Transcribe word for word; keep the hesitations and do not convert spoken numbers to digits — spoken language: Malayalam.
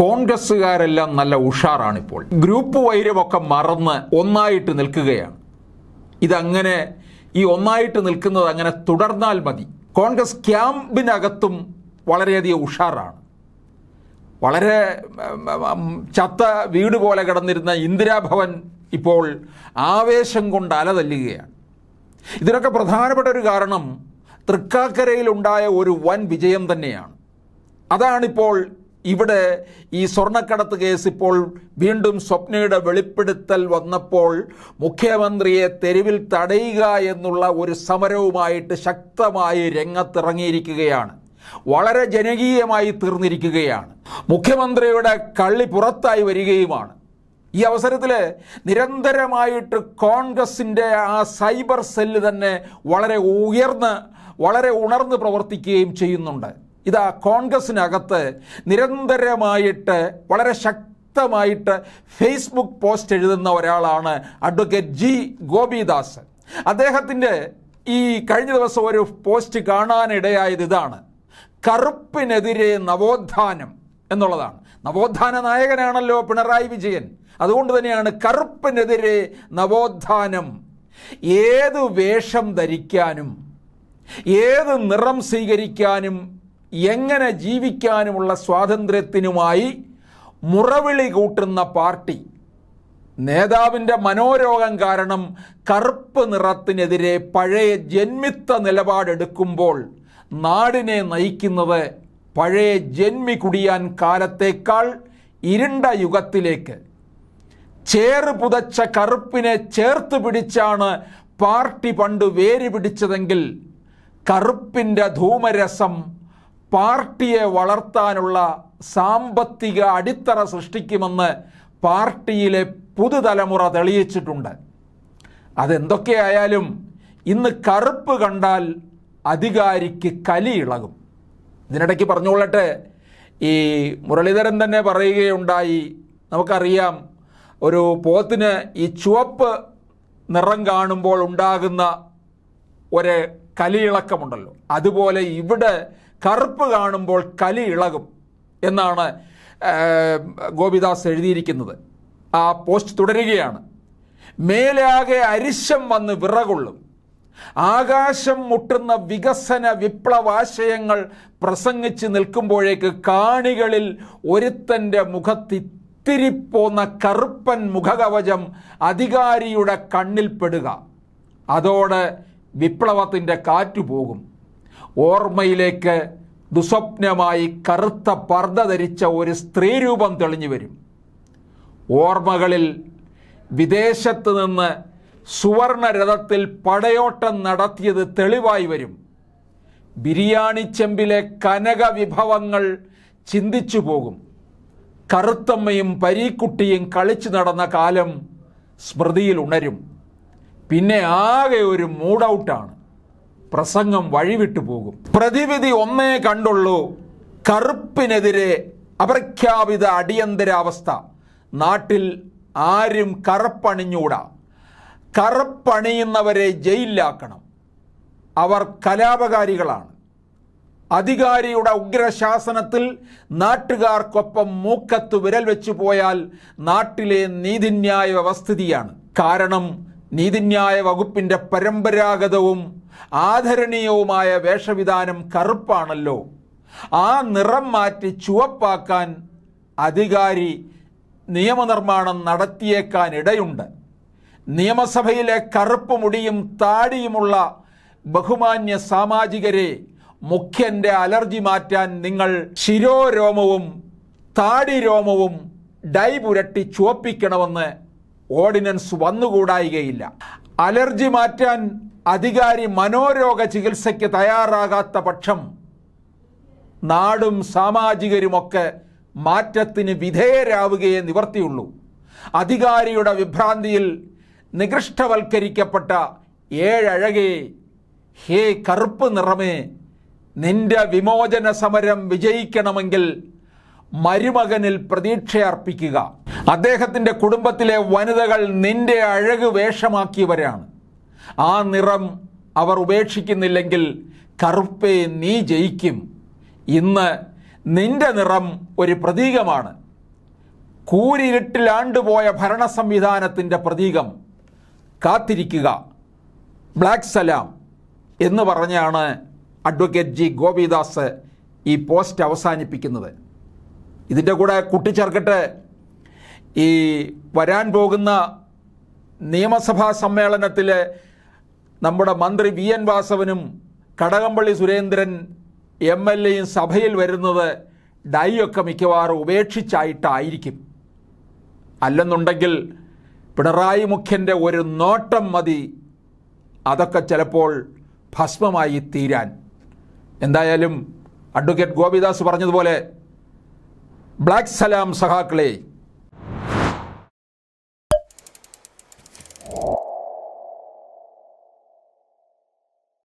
കോൺഗ്രസ്സുകാരെല്ലാം നല്ല ഉഷാറാണിപ്പോൾ. ഗ്രൂപ്പ് വൈരമൊക്കെ മറന്ന് ഒന്നായിട്ട് നിൽക്കുകയാണ്. ഇതങ്ങനെ ഈ ഒന്നായിട്ട് നിൽക്കുന്നത് അങ്ങനെ തുടർന്നാൽ മതി. കോൺഗ്രസ് ക്യാമ്പിനകത്തും വളരെയധികം ഉഷാറാണ്. വളരെ ചത്ത വീട് പോലെ കിടന്നിരുന്ന ഇന്ദിരാഭവൻ ഇപ്പോൾ ആവേശം കൊണ്ട് അലതല്ലുകയാണ്. ഇതിനൊക്കെ പ്രധാനപ്പെട്ട ഒരു കാരണം തൃക്കാക്കരയിലുണ്ടായ ഒരു വൻ വിജയം തന്നെയാണ്. അതാണിപ്പോൾ ഇവിടെ ഈ സ്വർണ്ണക്കടത്ത് കേസ് ഇപ്പോൾ വീണ്ടും സ്വപ്നയുടെ വെളിപ്പെടുത്തൽ വന്നപ്പോൾ മുഖ്യമന്ത്രിയെ തെരുവിൽ തടയുക എന്നുള്ള ഒരു സമരവുമായിട്ട് ശക്തമായി രംഗത്തിറങ്ങിയിരിക്കുകയാണ്. വളരെ ജനകീയമായി തീർന്നിരിക്കുകയാണ്. മുഖ്യമന്ത്രിയുടെ കള്ളി പുറത്തായി വരികയുമാണ്. ഈ അവസരത്തിൽ നിരന്തരമായിട്ട് കോൺഗ്രസിൻ്റെ ആ സൈബർ സെല്ല് തന്നെ വളരെ ഉയർന്ന് വളരെ ഉണർന്ന് പ്രവർത്തിക്കുകയും ചെയ്യുന്നുണ്ട്. ഇതാ കോൺഗ്രസിനകത്ത് നിരന്തരമായിട്ട് വളരെ ശക്തമായിട്ട് ഫേസ്ബുക്ക് പോസ്റ്റ് എഴുതുന്ന ഒരാളാണ് അഡ്വക്കേറ്റ് ജി ഗോപിദാസ്. അദ്ദേഹത്തിൻ്റെ ഈ കഴിഞ്ഞ ദിവസം ഒരു പോസ്റ്റ് കാണാനിടയായത് ഇതാണ്: കറുപ്പിനെതിരെ നവോത്ഥാനം എന്നുള്ളതാണ്. നവോത്ഥാന നായകനാണല്ലോ പിണറായി വിജയൻ. അതുകൊണ്ട് തന്നെയാണ് കറുപ്പിനെതിരെ നവോത്ഥാനം. ഏത് വേഷം ധരിക്കാനും ഏത് നിറം സ്വീകരിക്കാനും എങ്ങനെ ജീവിക്കാനുമുള്ള സ്വാതന്ത്ര്യത്തിനുമായി മുറവിളി കൂട്ടുന്ന പാർട്ടി. നേതാവിൻ്റെ മനോരോഗം കാരണം കറുപ്പ് നിറത്തിനെതിരെ പഴയ ജന്മിത്ത നിലപാടെടുക്കുമ്പോൾ നാടിനെ നയിക്കുന്നത് പഴയ ജന്മി കുടിയാൻ കാലത്തേക്കാൾ ഇരുണ്ട യുഗത്തിലേക്ക് ചേറ് പുതച്ച കറുപ്പിനെ ചേർത്ത് പിടിച്ചാണ് പാർട്ടി പണ്ട് വേര് പിടിച്ചതെങ്കിൽ കറുപ്പിൻ്റെ ധൂമരസം പാർട്ടിയെ വളർത്താനുള്ള സാമ്പത്തിക അടിത്തറ സൃഷ്ടിക്കുമെന്ന് പാർട്ടിയിലെ പുതുതലമുറ തെളിയിച്ചിട്ടുണ്ട്. അതെന്തൊക്കെയായാലും ഇന്ന് കറുപ്പ് കണ്ടാൽ അധികാരിക്ക് കലി ഇളകും. ഇതിനിടയ്ക്ക് പറഞ്ഞുകൊള്ളട്ടെ, ഈ മുരളീധരൻ തന്നെ പറയുകയുണ്ടായി, നമുക്കറിയാം ഒരു പോത്തിന് ഈ ചുവപ്പ് നിറം കാണുമ്പോൾ ഉണ്ടാകുന്ന ഒരു കലിയിളക്കമുണ്ടല്ലോ, അതുപോലെ ഇവിടെ കറുപ്പ് കാണുമ്പോൾ കലി ഇളകും എന്നാണ് ഗോപിദാസ് എഴുതിയിരിക്കുന്നത്. ആ പോസ്റ്റ് തുടരുകയാണ്: മേലാകെ അരിശം വന്ന് വിറകൊള്ളും, ആകാശം മുട്ടുന്ന വികസന വിപ്ലവാശയങ്ങൾ പ്രസംഗിച്ച് നിൽക്കുമ്പോഴേക്ക് കാണികളിൽ ഒരുത്തൻ്റെ മുഖത്തിത്തിരിപ്പോന്ന കറുപ്പൻ മുഖകവചം അധികാരിയുടെ കണ്ണിൽപ്പെടുക, അതോടെ വിപ്ലവത്തിൻ്റെ കാറ്റുപോകും. ഓർമ്മയിലേക്ക് ദുസ്വപ്നമായി കറുത്ത പർദ്ദ ധരിച്ച ഒരു സ്ത്രീരൂപം തെളിഞ്ഞു വരും. ഓർമ്മകളിൽ വിദേശത്ത് നിന്ന് സുവർണരഥത്തിൽ പടയോട്ടം നടത്തിയത് തെളിവായി വരും. ബിരിയാണി ചെമ്പിലെ കനക വിഭവങ്ങൾ ചിന്തിച്ചു പോകും. കറുത്തമ്മയും പരീക്കുട്ടിയും കളിച്ചു നടന്ന കാലം സ്മൃതിയിൽ ഉണരും. പിന്നെ ആകെ ഒരു മൂഡൌട്ടാണ്, പ്രസംഗം വഴിവിട്ടു പോകും. പ്രതിവിധി ഒന്നേ കണ്ടുള്ളൂ: കറുപ്പിനെതിരെ അപ്രഖ്യാപിത അടിയന്തരാവസ്ഥ. നാട്ടിൽ ആരും കറുപ്പണിഞ്ഞൂടാ, കറുപ്പണിയുന്നവരെ ജയിലിലാക്കണം, അവർ കലാപകാരികളാണ്. അധികാരിയുടെ ഉഗ്രശാസനത്തിൽ നാട്ടുകാർക്കൊപ്പം മൂക്കത്ത് വിരൽ വെച്ചു പോയാൽ നാട്ടിലെ നീതിന്യായ വ്യവസ്ഥിതിയാണ്. കാരണം നീതിന്യായ വകുപ്പിൻ്റെ പരമ്പരാഗതവും ആദരണീയവുമായ വേഷവിധാനം കറുപ്പാണല്ലോ. ആ നിറം മാറ്റി ചുവപ്പാക്കാൻ അധികാരി നിയമനിർമ്മാണം നടത്തിയേക്കാനിടയുണ്ട്. നിയമസഭയിലെ കറുപ്പ് മുടിയും താടിയുമുള്ള ബഹുമാന്യ സാമാജികരെ, മുഖ്യൻ്റെ അലർജി മാറ്റാൻ നിങ്ങൾ ശിരോരോമവും താടിരോമവും ഡൈ പുരട്ടി ചുവപ്പിക്കണമെന്ന് ഓർഡിനൻസ് വന്നുകൂടായികയില്ല. അലർജി മാറ്റാൻ അധികാരി മനോരോഗ ചികിത്സയ്ക്ക് തയ്യാറാകാത്ത പക്ഷം നാടും സാമാജികരുമൊക്കെ മാറ്റത്തിന് വിധേയരാവുകയേ നിവർത്തിയുള്ളൂ. അധികാരിയുടെ വിഭ്രാന്തിയിൽ നികൃഷ്ടവൽക്കരിക്കപ്പെട്ട ഏഴഴകേ, ഹേ കറുപ്പ് നിറമേ, നിന്റെ വിമോചന സമരം വിജയിക്കണമെങ്കിൽ മരുമകനിൽ പ്രതീക്ഷയർപ്പിക്കുക. അദ്ദേഹത്തിൻ്റെ കുടുംബത്തിലെ വനിതകൾ നിന്റെ അഴക് വേഷമാക്കിയവരാണ്. ആ നിറം അവർ ഉപേക്ഷിക്കുന്നില്ലെങ്കിൽ കറുപ്പേ നീ ജയിക്കും. ഇന്ന് നിന്റെ നിറം ഒരു പ്രതീകമാണ്. കൂരിരുട്ടിൽ ആണ്ടുപോയ ഭരണ സംവിധാനത്തിൻ്റെ പ്രതീകം കാത്തിരിക്കുക, ബ്ലാക്ക് സലാം എന്ന് പറഞ്ഞാണ് അഡ്വക്കേറ്റ് ജി ഗോപിദാസ് ഈ പോസ്റ്റ് അവസാനിപ്പിക്കുന്നത്. ഇതിൻ്റെ കൂടെ കൂട്ടിച്ചേർക്കട്ടെ, ഈ വരാൻ പോകുന്ന നിയമസഭാ സമ്മേളനത്തിൽ നമ്മുടെ മന്ത്രി വി എൻ വാസവനും കടകംപള്ളി സുരേന്ദ്രൻ എം എൽ എയും സഭയിൽ വരുന്നത് ഡൈയൊക്കെ മിക്കവാറും ഉപേക്ഷിച്ചായിട്ടായിരിക്കും. അല്ലെന്നുണ്ടെങ്കിൽ പിണറായി മുഖ്യൻ്റെ ഒരു നോട്ടം മതി അതൊക്കെ ചിലപ്പോൾ ഭസ്മമായി തീരാൻ. എന്തായാലും അഡ്വക്കേറ്റ് ഗോപിദാസ് പറഞ്ഞതുപോലെ ബ്ലാക്ക് സലാം സഹാക്കളെ.